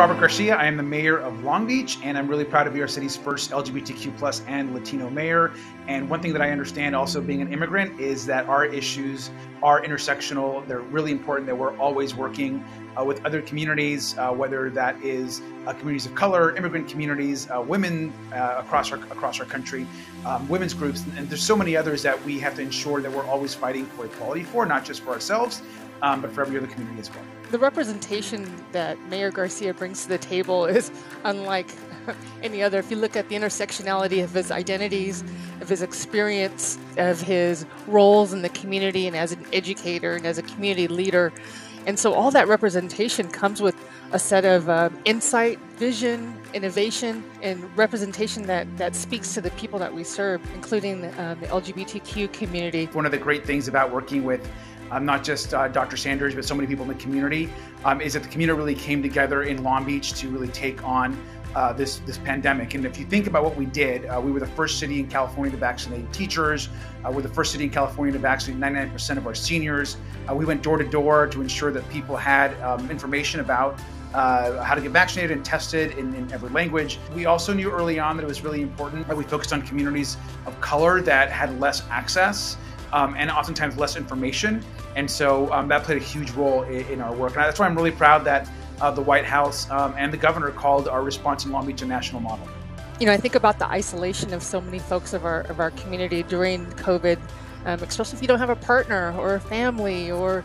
Robert Garcia. I am the mayor of Long Beach, and I'm really proud to be our city's first LGBTQ+ and Latino mayor. And one thing that I understand, also being an immigrant, is that our issues are intersectional. They're really important, that we're always working with other communities, whether that is communities of color, immigrant communities, women across our country, women's groups, and there's so many others that we have to ensure that we're always fighting for equality for, not just for ourselves, but for every other community as well. The representation that Mayor Garcia brings to the table is unlike any other. If you look at the intersectionality of his identities, of his experience, of his roles in the community and as an educator and as a community leader. And so all that representation comes with a set of insight, vision, innovation, and representation that speaks to the people that we serve, including the LGBTQ community. One of the great things about working with not just Dr. Sanders, but so many people in the community, is that the community really came together in Long Beach to really take on this pandemic. And if you think about what we did, we were the first city in California to vaccinate teachers. We're the first city in California to vaccinate 99% of our seniors. We went door to door to ensure that people had information about how to get vaccinated and tested in every language. We also knew early on that it was really important that we focused on communities of color that had less access and oftentimes less information. And so that played a huge role in our work. And that's why I'm really proud that the White House and the governor called our response in Long Beach a national model. You know, I think about the isolation of so many folks of our community during COVID, especially if you don't have a partner or a family or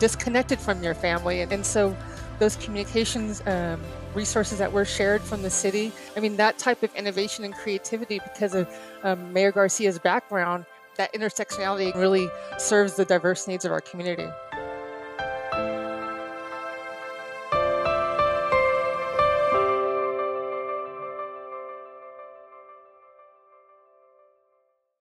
disconnected from your family. And so those communications resources that were shared from the city, I mean, that type of innovation and creativity because of Mayor Garcia's background, that intersectionality really serves the diverse needs of our community.